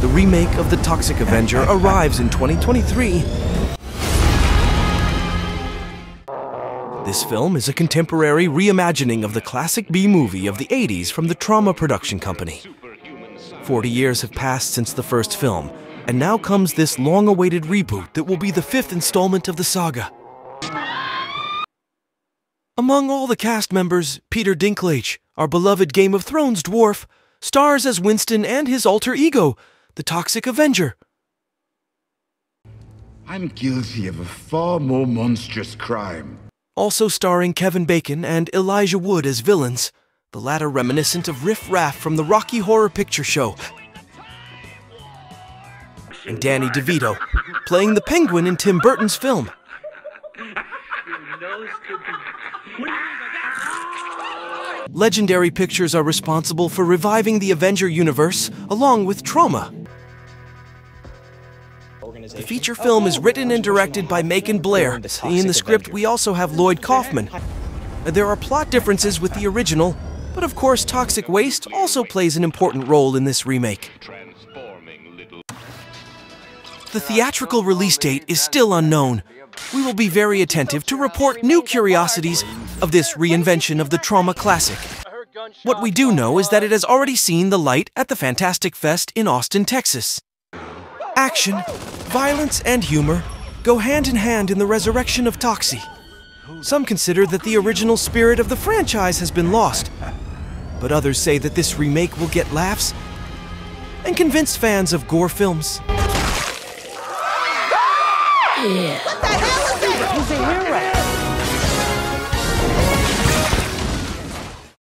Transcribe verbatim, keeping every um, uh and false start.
The remake of The Toxic Avenger arrives in twenty twenty-three. This film is a contemporary reimagining of the classic B-movie of the eighties from the Troma production company. Forty years have passed since the first film, and now comes this long-awaited reboot that will be the fifth installment of the saga. Among all the cast members, Peter Dinklage, our beloved Game of Thrones dwarf, stars as Winston and his alter ego, the Toxic Avenger. I'm guilty of a far more monstrous crime. Also starring Kevin Bacon and Elijah Wood as villains, the latter reminiscent of Riff Raff from The Rocky Horror Picture Show, and Danny DeVito, playing the Penguin in Tim Burton's film. Legendary Pictures are responsible for reviving the Avenger universe, along with Troma. The feature film is written and directed by Macon Blair. In the script, we also have Lloyd Kaufman. There are plot differences with the original, but of course Toxic Waste also plays an important role in this remake. The theatrical release date is still unknown. We will be very attentive to report new curiosities of this reinvention of the Troma classic. What we do know is that it has already seen the light at the Fantastic Fest in Austin, Texas. Action, violence, and humor go hand in hand in the resurrection of Toxie. Some consider that the original spirit of the franchise has been lost, but others say that this remake will get laughs and convince fans of gore films. Yeah. What the hell is that?